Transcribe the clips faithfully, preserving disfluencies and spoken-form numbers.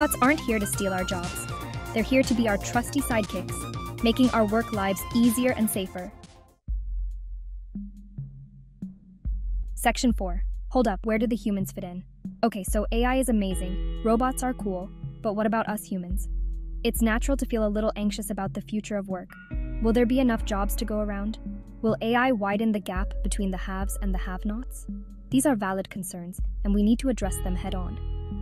Robots aren't here to steal our jobs. They're here to be our trusty sidekicks, making our work lives easier and safer. Section four. Hold up, where do the humans fit in? Okay, so A I is amazing, robots are cool, but what about us humans? It's natural to feel a little anxious about the future of work. Will there be enough jobs to go around? Will A I widen the gap between the haves and the have-nots? These are valid concerns, and we need to address them head-on.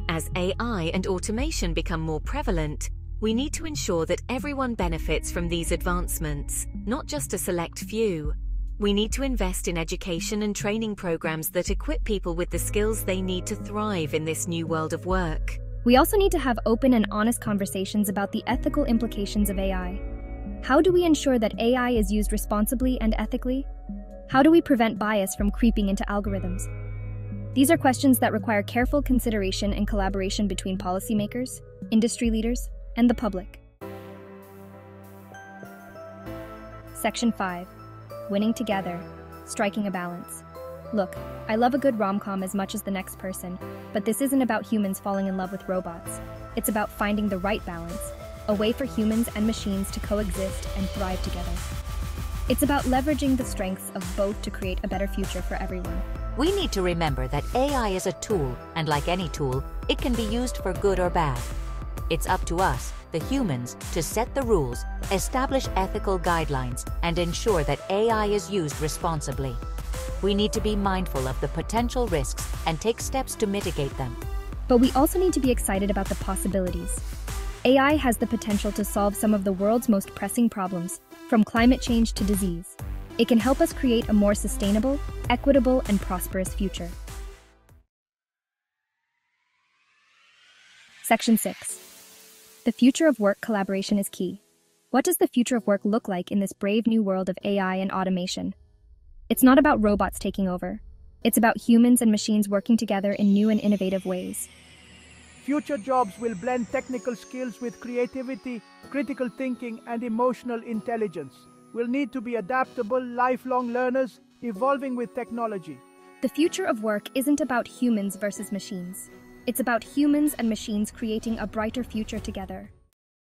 As A I and automation become more prevalent, we need to ensure that everyone benefits from these advancements, not just a select few. We need to invest in education and training programs that equip people with the skills they need to thrive in this new world of work. We also need to have open and honest conversations about the ethical implications of A I. How do we ensure that A I is used responsibly and ethically? How do we prevent bias from creeping into algorithms? These are questions that require careful consideration and collaboration between policymakers, industry leaders, and the public. Section five. Winning together, striking a balance. Look, I love a good rom-com as much as the next person, but this isn't about humans falling in love with robots. It's about finding the right balance, a way for humans and machines to coexist and thrive together. It's about leveraging the strengths of both to create a better future for everyone. We need to remember that A I is a tool, and like any tool, it can be used for good or bad. It's up to us, the humans, to set the rules, establish ethical guidelines, and ensure that A I is used responsibly. We need to be mindful of the potential risks and take steps to mitigate them. But we also need to be excited about the possibilities. A I has the potential to solve some of the world's most pressing problems, from climate change to disease. It can help us create a more sustainable, equitable, and prosperous future. Section six. The future of work collaboration is key. What does the future of work look like in this brave new world of A I and automation? It's not about robots taking over. It's about humans and machines working together in new and innovative ways. Future jobs will blend technical skills with creativity, critical thinking, and emotional intelligence. We'll need to be adaptable, lifelong learners, evolving with technology. The future of work isn't about humans versus machines. It's about humans and machines creating a brighter future together.